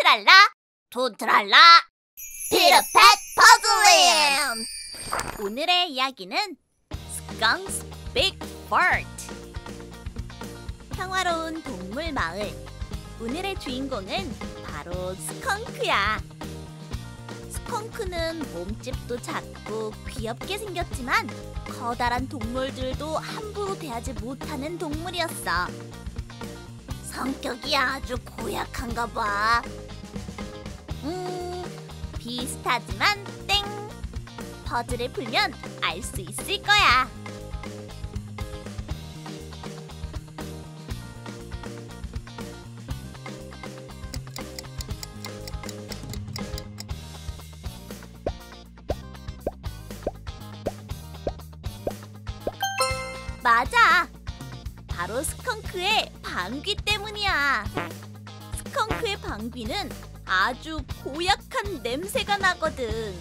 톤트랄라, 톤트랄라, 피터팻 퍼즐림! 오늘의 이야기는 Skunk's Big Fort! 평화로운 동물 마을. 오늘의 주인공은 바로 스컹크야. 스컹크는 몸집도 작고 귀엽게 생겼지만 커다란 동물들도 함부로 대하지 못하는 동물이었어. 성격이 아주 고약한가 봐. 비슷하지만 땡! 퍼즐을 풀면 알 수 있을 거야. 맞아! 바로 스컹크의 방귀 때문이야. 스컹크의 방귀는 아주 고약한 냄새가 나거든.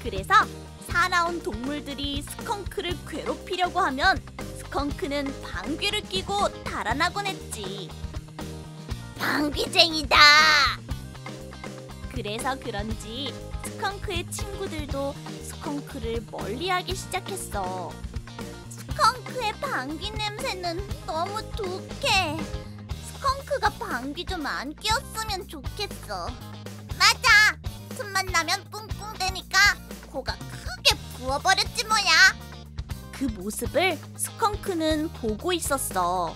그래서 사나운 동물들이 스컹크를 괴롭히려고 하면 스컹크는 방귀를 끼고 달아나곤 했지. 방귀쟁이다! 그래서 그런지 스컹크의 친구들도 스컹크를 멀리하기 시작했어. 스컹크의 방귀 냄새는 너무 독해. 스컹크가 방귀 좀 안 뀌었으면 좋겠어. 맞아! 틈만 나면 뿡뿡대니까 코가 크게 부어버렸지 뭐야. 그 모습을 스컹크는 보고 있었어.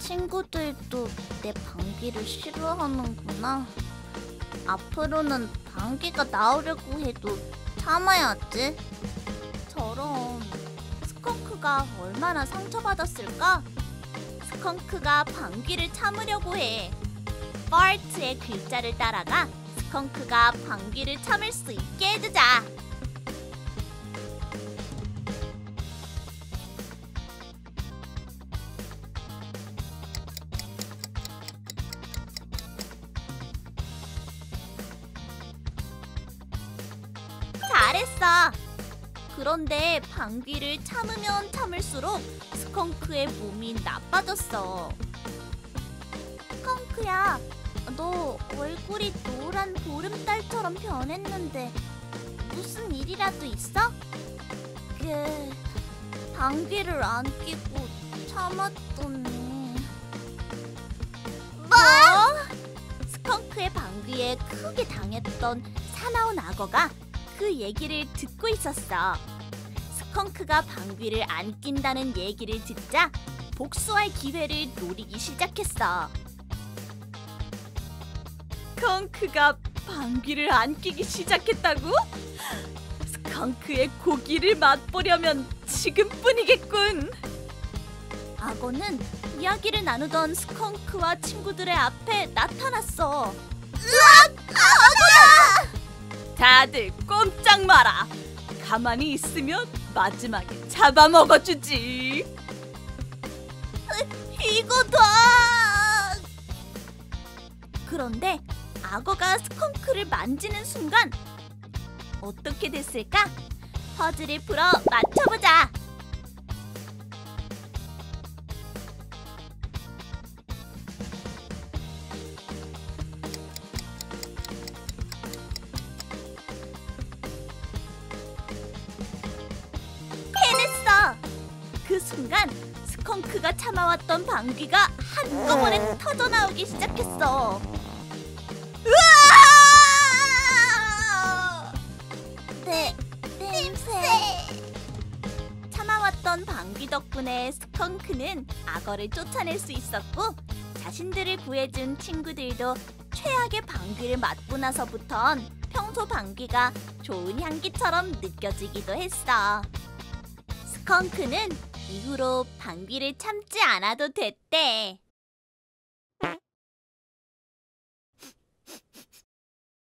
친구들도 내 방귀를 싫어하는구나. 앞으로는 방귀가 나오려고 해도 참아야지. 저런... 스컹크가 얼마나 상처받았을까? 스컹크가 방귀를 참으려고 해. Fart의 글자를 따라가 스컹크가 방귀를 참을 수 있게 해주자. 잘했어! 그런데 방귀를 참으면 참을수록 스컹크의 몸이 나빠졌어. 스컹크야, 너 얼굴이 노란 보름달처럼 변했는데 무슨 일이라도 있어? 방귀를 안 끼고 참았더니... 뭐? 스컹크의 방귀에 크게 당했던 사나운 악어가 그 얘기를 듣고 있었어. 스컹크가 방귀를 안 낀다는 얘기를 듣자 복수할 기회를 노리기 시작했어. 스컹크가 방귀를 안 끼기 시작했다고? 스컹크의 고기를 맛보려면 지금뿐이겠군. 악어는 이야기를 나누던 스컹크와 친구들의 앞에 나타났어. 으악! 악어야! 다들 꼼짝 마라. 가만히 있으면 마지막에 잡아먹어주지. 이거 다! 그런데 악어가 스컹크를 만지는 순간 어떻게 됐을까? 퍼즐을 풀어 맞춰보자. 해냈어! 그 순간 스컹크가 참아왔던 방귀가 한꺼번에 터져나오기 시작했어. 냄새. 참아왔던 방귀 덕분에 스컹크는 악어를 쫓아낼 수 있었고, 자신들을 구해준 친구들도 최악의 방귀를 맞고 나서부턴 평소 방귀가 좋은 향기처럼 느껴지기도 했어. 스컹크는 이후로 방귀를 참지 않아도 됐대.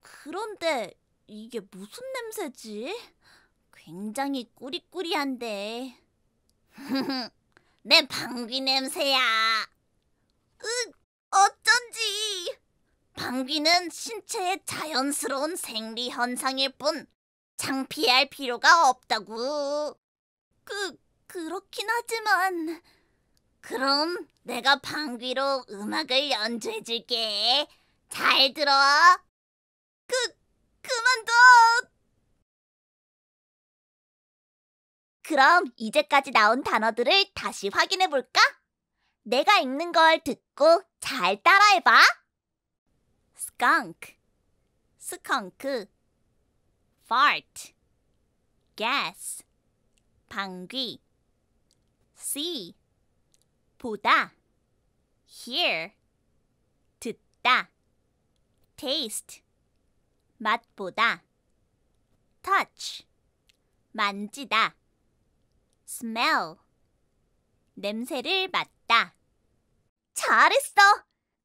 그런데 이게 무슨 냄새지? 굉장히 꾸리꾸리한데. 내 방귀 냄새야. 어쩐지. 방귀는 신체의 자연스러운 생리 현상일 뿐 창피할 필요가 없다고. 그렇긴 하지만. 그럼 내가 방귀로 음악을 연주해줄게. 잘 들어. 그만둬! 그럼 이제까지 나온 단어들을 다시 확인해볼까? 내가 읽는 걸 듣고 잘 따라해봐. skunk, 스컹크, fart, gas, 방귀, see, 보다, hear, 듣다, taste, 맛보다, touch, 만지다, smell, 냄새를 맡다. 잘했어!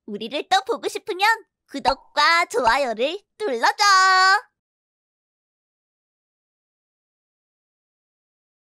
우리를 또 보고 싶으면 구독과 좋아요를 눌러줘!